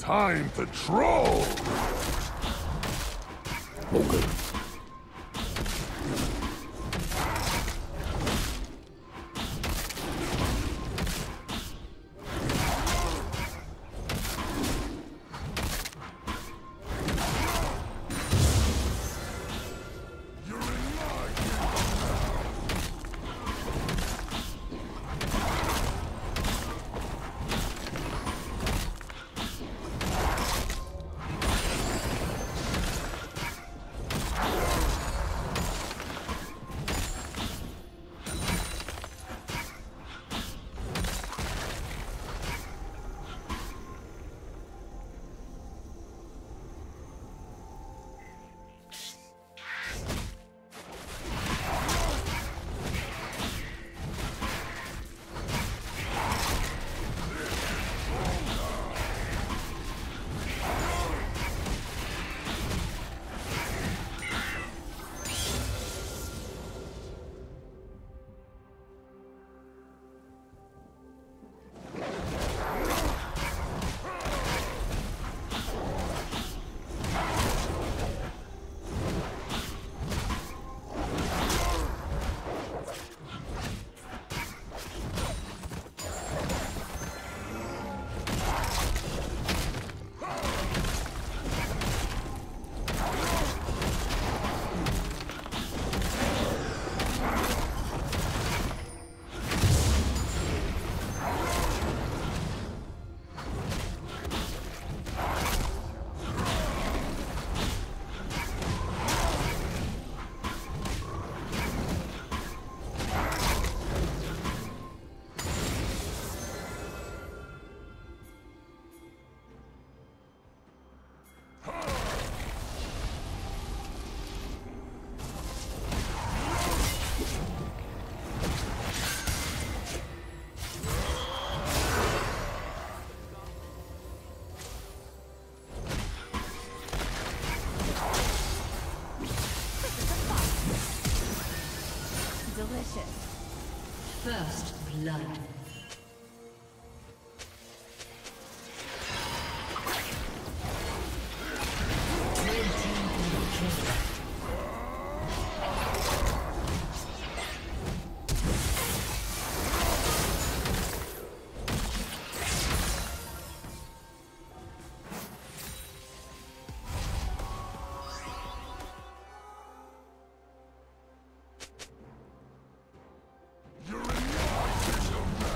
Time to troll! Okay. First blood. You're in your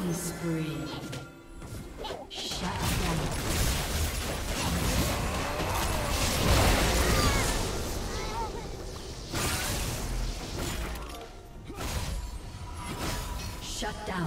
Killing spree. Shut down. Shut down.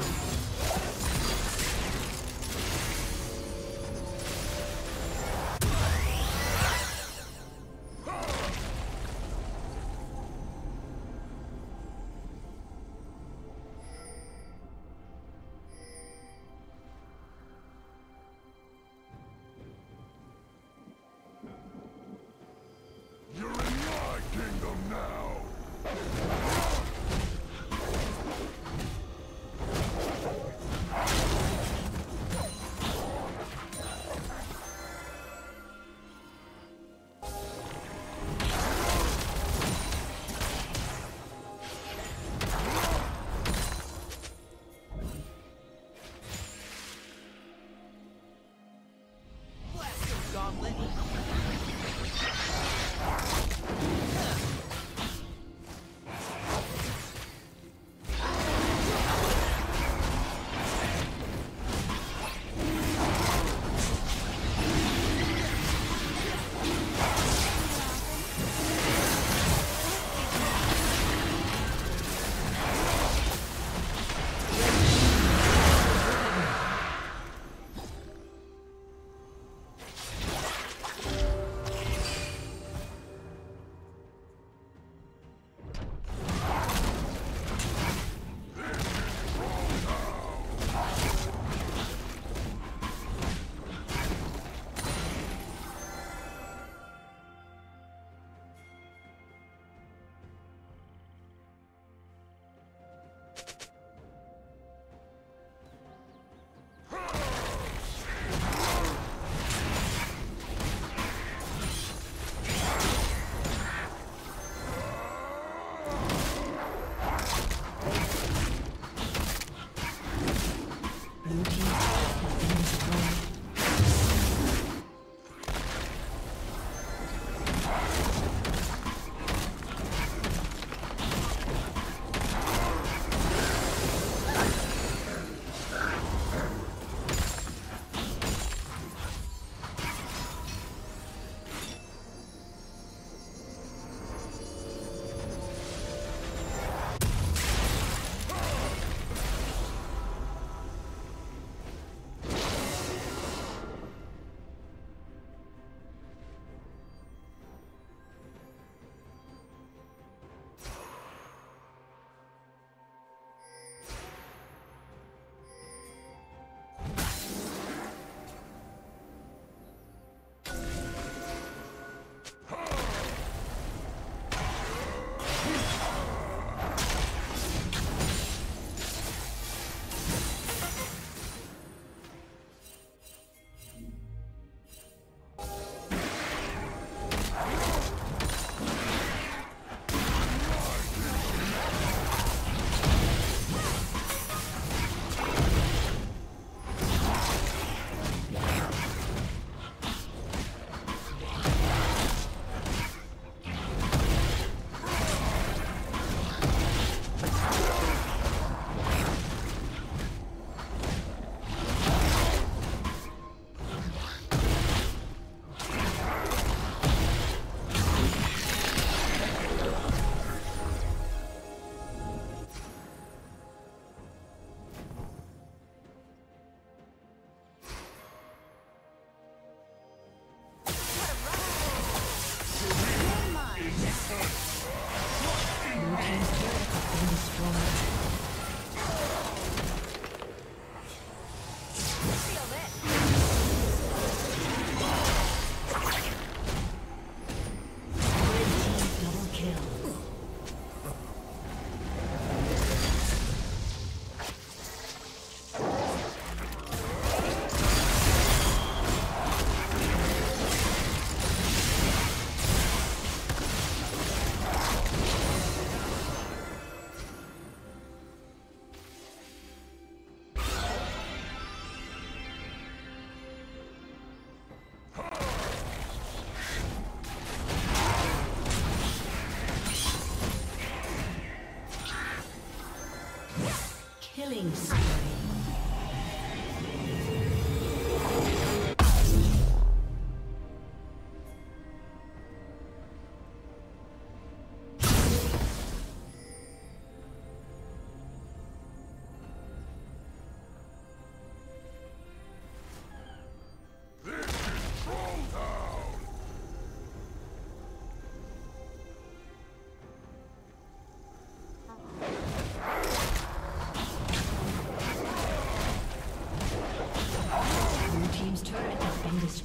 Killing spree.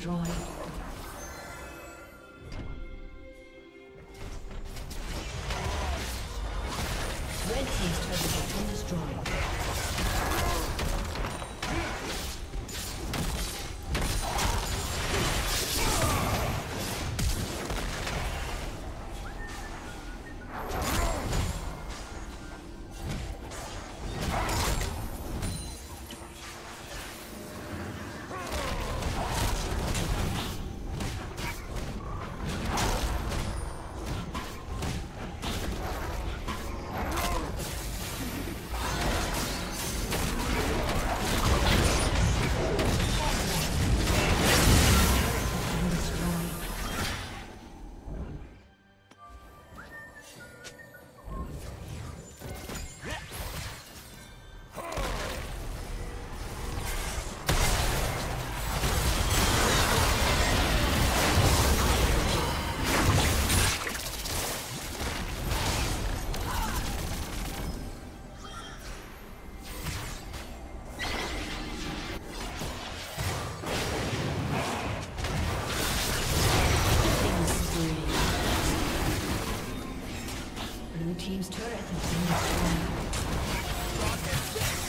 destroyed. Red team's turret has been destroyed. Team's turret has been destroyed. Red team has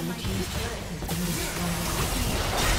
Blue team's turret has been destroyed.